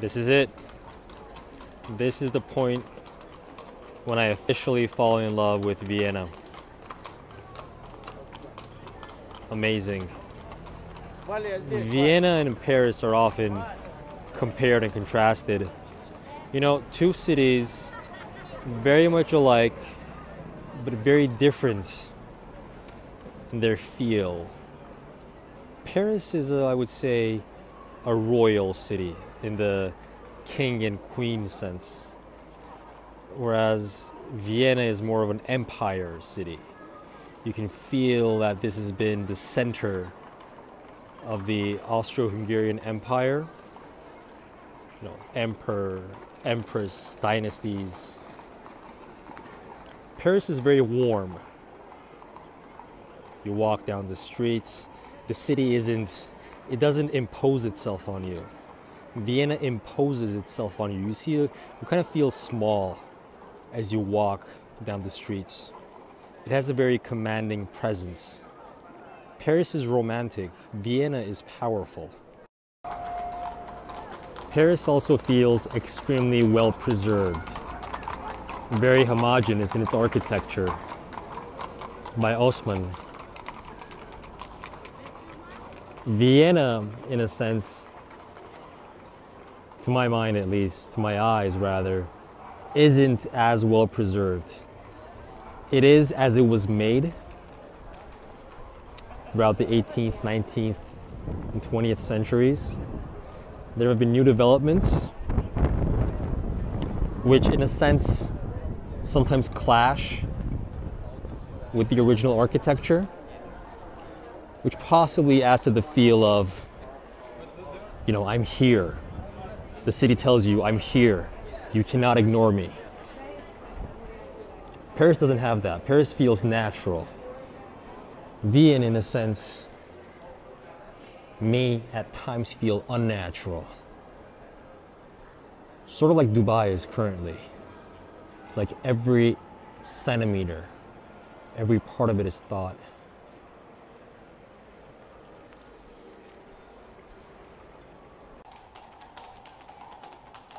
This is it. This is the point when I officially fall in love with Vienna. Amazing. Vienna and Paris are often compared and contrasted. You know, two cities very much alike, but very different in their feel. Paris is, I would say, a royal city in the king and queen sense, whereas Vienna is more of an empire city. You can feel that this has been the center of the Austro-Hungarian Empire, you know, emperor, empress, dynasties. Paris is very warm. You walk down the streets, the city doesn't impose itself on you. Vienna imposes itself on you. You kind of feel small as you walk down the streets. It has a very commanding presence. Paris is romantic. Vienna is powerful. Paris also feels extremely well preserved, very homogeneous in its architecture by Haussmann. Vienna, in a sense, to my mind at least, to my eyes rather, isn't as well preserved. It is as it was made throughout the 18th, 19th, and 20th centuries. There have been new developments, which in a sense sometimes clash with the original architecture, which possibly adds to the feel of, you know, I'm here. The city tells you, I'm here. You cannot ignore me. Paris doesn't have that. Paris feels natural. Vienna, in a sense, may at times feel unnatural. Sort of like Dubai is currently. It's like every centimeter, every part of it is thought.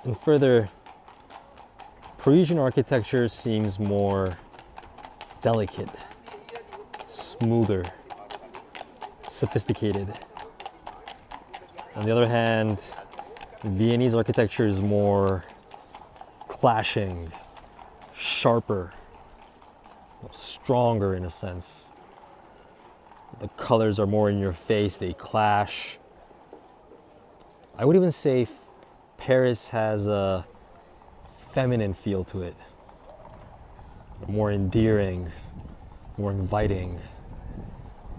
And further, Parisian architecture seems more delicate, smoother, sophisticated. On the other hand, Viennese architecture is more clashing, sharper, stronger in a sense. The colors are more in your face, they clash. I would even say Paris has a feminine feel to it, more endearing, more inviting.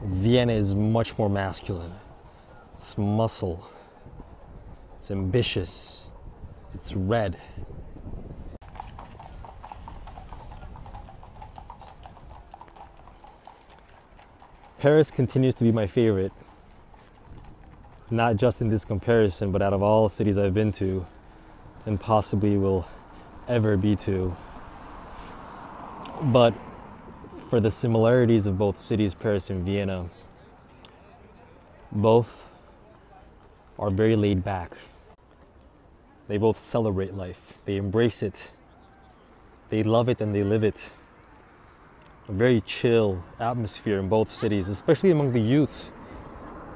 Vienna is much more masculine. It's muscle, it's ambitious, it's red. Paris continues to be my favorite, not just in this comparison, but out of all cities I've been to and possibly will ever be to. But for the similarities of both cities, Paris and Vienna, both are very laid back. They both celebrate life. They embrace it. They love it and they live it. A very chill atmosphere in both cities, especially among the youth.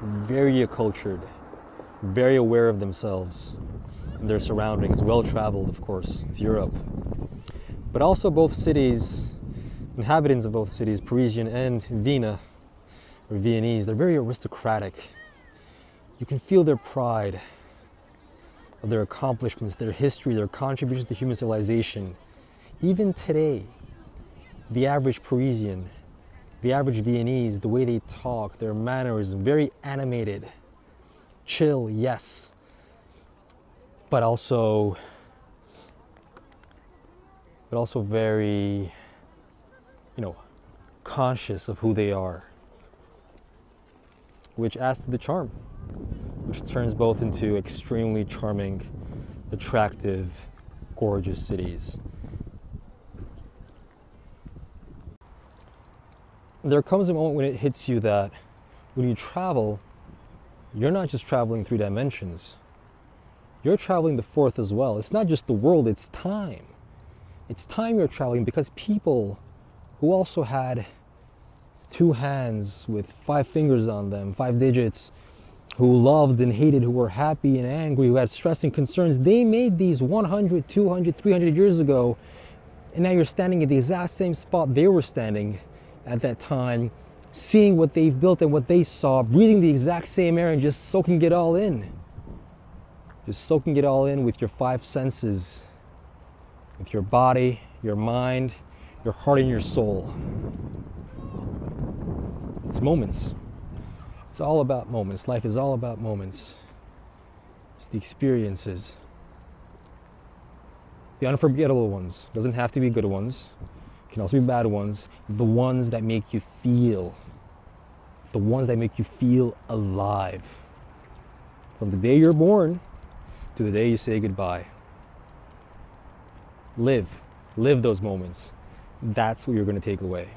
Very acculturated, very aware of themselves and their surroundings. Well-traveled, of course, it's Europe. But also both cities, inhabitants of both cities, Parisian and Vienna, or Viennese, they're very aristocratic. You can feel their pride of their accomplishments, their history, their contributions to human civilization. Even today, the average Parisian, the average Viennese, the way they talk, their mannerism, very animated, chill, yes, but also very, you know, conscious of who they are, which adds to the charm, which turns both into extremely charming, attractive, gorgeous cities. There comes a moment when it hits you that when you travel, you're not just traveling three dimensions. You're traveling the fourth as well. It's not just the world, it's time. It's time you're traveling, because people who also had two hands with five fingers on them, five digits, who loved and hated, who were happy and angry, who had stress and concerns, they made these 100, 200, 300 years ago, and now you're standing at the exact same spot they were standing at that time, seeing what they've built and what they saw, breathing the exact same air and just soaking it all in. Just soaking it all in with your five senses, with your body, your mind, your heart, and your soul. It's moments. It's all about moments. Life is all about moments. It's the experiences. The unforgettable ones. Doesn't have to be good ones. Can also be bad ones. The ones that make you feel. The ones that make you feel alive. From the day you're born to the day you say goodbye. Live. Live those moments. That's what you're going to take away.